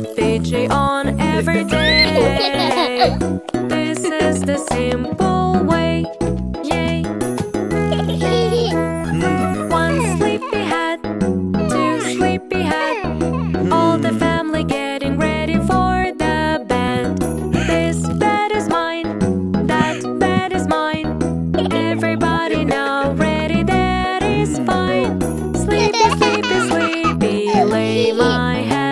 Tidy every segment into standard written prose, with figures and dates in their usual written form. put DJ on every day. This is the simple way. Yay! One sleepy hat, two sleepy hat, all the family getting ready for the band. This bed is mine, that bed is mine. Everybody now ready, that is fine. Sleepy, sleepy, sleepy, lay my head.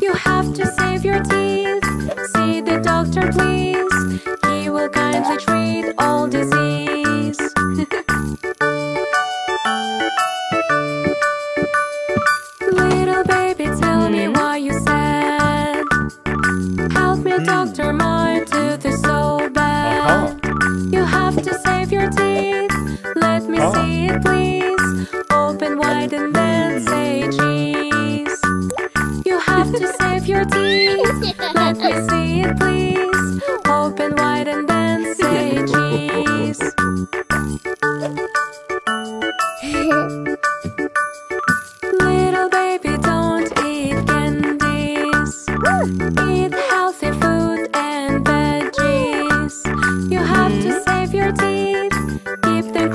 You have to save your teeth, keep them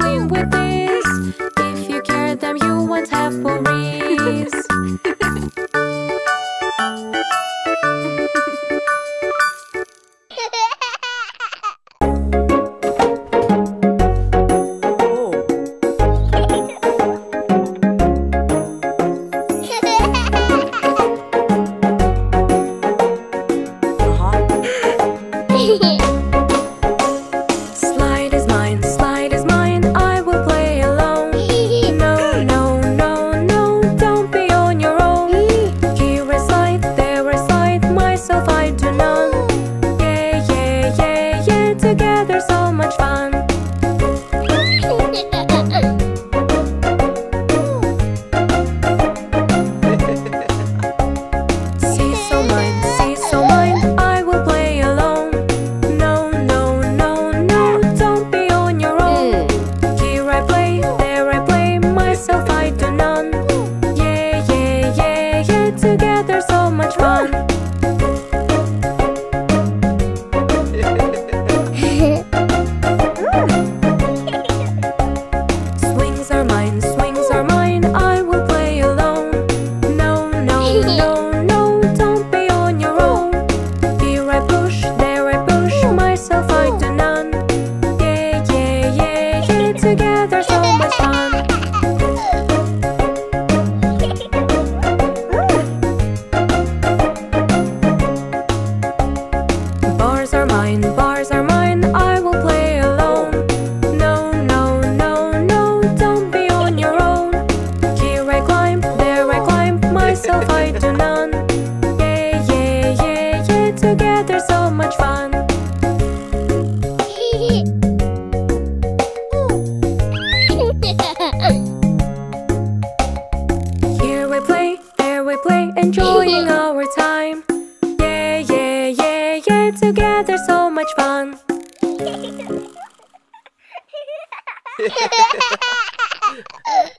clean with this. If play, enjoying our time. Yeah, yeah, yeah, yeah, together so much fun.